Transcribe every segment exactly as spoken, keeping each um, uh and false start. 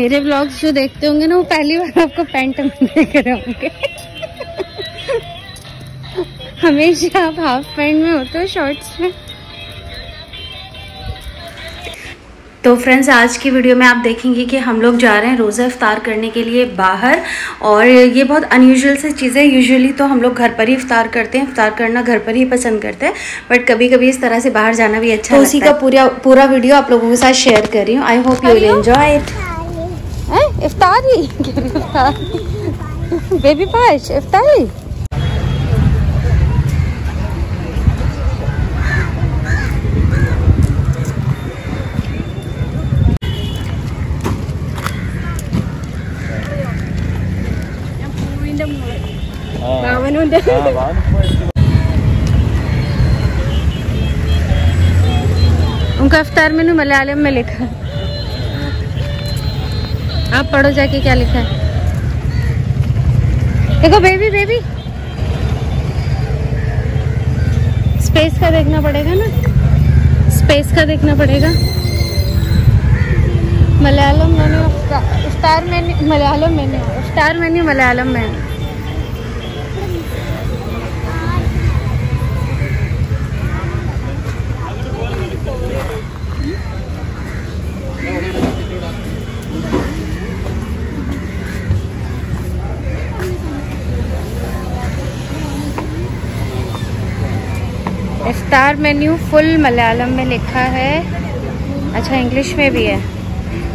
मेरे व्लॉग्स जो देखते होंगे ना वो पहली बार आपको पैंट में देख रहे होंगे। हमेशा आप हाफ पैंट में होते हो, शॉर्ट्स में। तो फ्रेंड्स, आज की वीडियो में आप देखेंगे कि हम लोग जा रहे हैं रोज़ा इफ़्तार करने के लिए बाहर, और ये बहुत अनयूजुअल से चीज़ है। यूजुअली तो हम लोग घर पर ही इफ़्तार करते हैं, इफ़्तार करना घर पर ही पसंद करते हैं, बट कभी कभी इस तरह से बाहर जाना भी अच्छा तो लगता है। उसी का पूरा पूरा वीडियो आप लोगों के साथ शेयर कर रही हूँ। I hope you will enjoy it. इफ्तारी बेबी पाश इफ्तारी उनका इफ्तार मेनू मलयालम में लिखा है, आप पढ़ो जाके क्या लिखा है। देखो बेबी बेबी स्पेस का देखना पड़ेगा ना, स्पेस का देखना पड़ेगा। मलयालम मेन्यू इफ्तार मेन्यू मलयालम मेन्यू इफ्तार मेन्यू मलयालम में। इफ्तार मेन्यू फुल मलयालम में लिखा है, अच्छा इंग्लिश में भी है।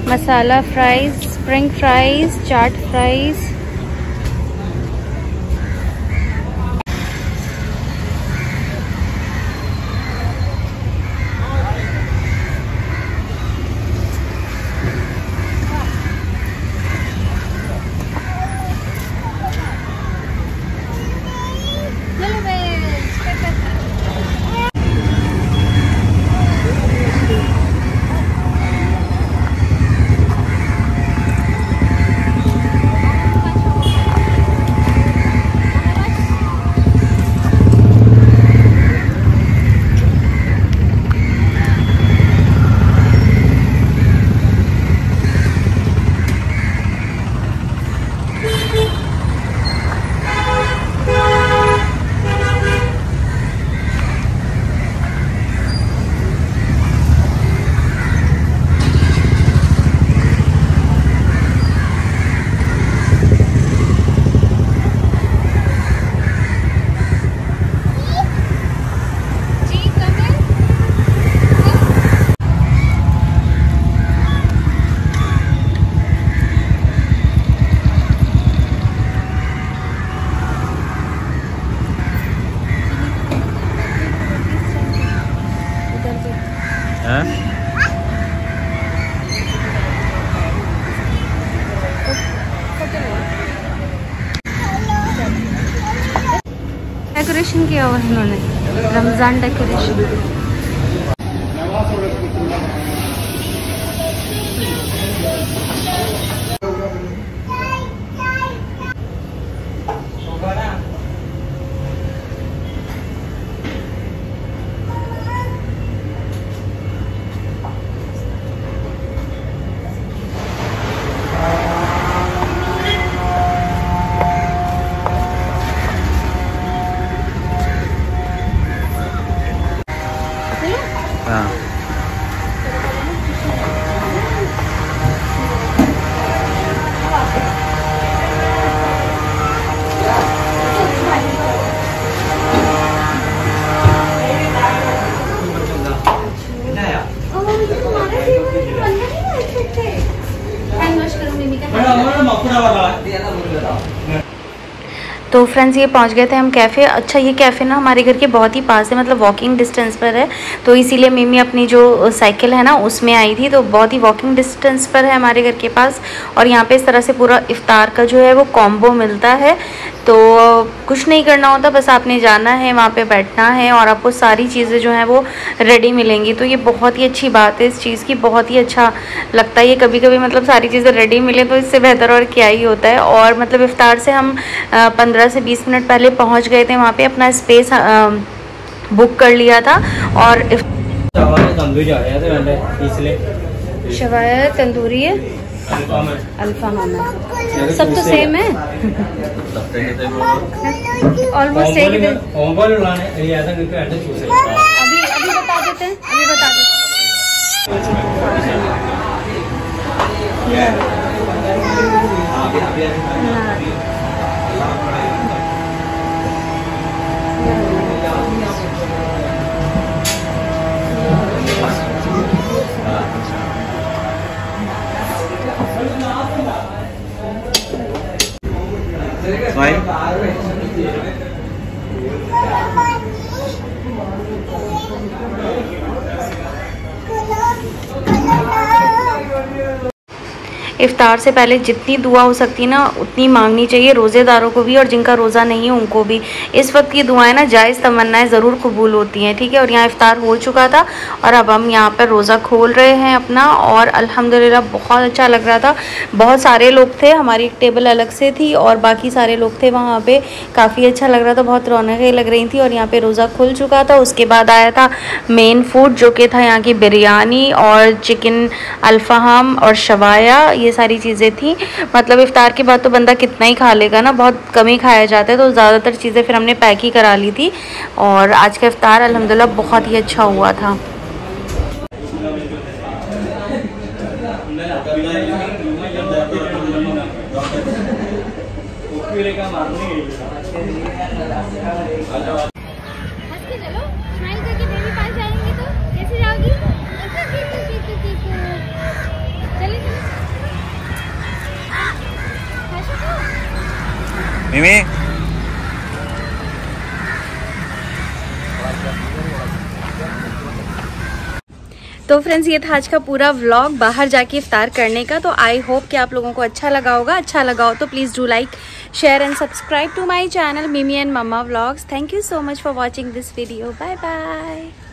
Masala fries, spring fries, chaat fries. Decoration किया हुआ है इन्होंने, रमजान डेकोरेशन। तो फ्रेंड्स, ये पहुंच गए थे हम कैफ़े। अच्छा, ये कैफ़े ना हमारे घर के बहुत ही पास है, मतलब वॉकिंग डिस्टेंस पर है, तो इसीलिए मिमी अपनी जो साइकिल है ना उसमें आई थी। तो बहुत ही वॉकिंग डिस्टेंस पर है हमारे घर के पास, और यहाँ पे इस तरह से पूरा इफ़्तार का जो है वो कॉम्बो मिलता है। तो कुछ नहीं करना होता, बस आपने जाना है, वहाँ पे बैठना है, और आपको सारी चीज़ें जो हैं वो रेडी मिलेंगी। तो ये बहुत ही अच्छी बात है, इस चीज़ की बहुत ही अच्छा लगता है। ये कभी कभी मतलब सारी चीज़ें रेडी मिले तो इससे बेहतर और क्या ही होता है। और मतलब इफ़्तार से हम पंद्रह से बीस मिनट पहले पहुँच गए थे वहाँ पे, अपना स्पेस बुक कर लिया था। और शवाया तंदूरी है, अल्फा मामा सब तो सेम है ऑलमोस्ट सेम है। अभी अभी बता देते हैं अभी बता देते इफ्तार से पहले जितनी दुआ हो सकती है ना उतनी मांगनी चाहिए रोज़ेदारों को भी और जिनका रोज़ा नहीं है उनको भी। इस वक्त की दुआएं ना जायज़ तमन्नाएं ज़रूर कबूल होती हैं, ठीक है। और यहाँ इफ्तार हो चुका था और अब हम यहाँ पर रोज़ा खोल रहे हैं अपना और अल्हम्दुलिल्लाह बहुत अच्छा लग रहा था। बहुत सारे लोग थे, हमारी एक टेबल अलग से थी और बाकी सारे लोग थे वहाँ पर। काफ़ी अच्छा लग रहा था, बहुत रौनकें लग रही थी। और यहाँ पर रोज़ा खुल चुका था, उसके बाद आया था मेन फूड जो कि था यहाँ की बिरयानी और चिकन अल्फाम और शवाया, ये सारी चीज़ें थी। मतलब इफ्तार के बाद तो बंदा कितना ही खा लेगा ना, बहुत कम ही खाया जाता है। तो ज़्यादातर चीज़ें फिर हमने पैक ही करा ली थी और आज का इफ्तार अल्हम्दुलिल्लाह बहुत ही अच्छा हुआ था। मिमी तो फ्रेंड्स ये था आज का पूरा व्लॉग बाहर जाके इफ्तार करने का। तो आई होप कि आप लोगों को अच्छा लगा होगा। अच्छा लगा हो तो please do like share and subscribe to my channel Mimi and mamma vlogs. Thank you so much for watching this video. Bye bye.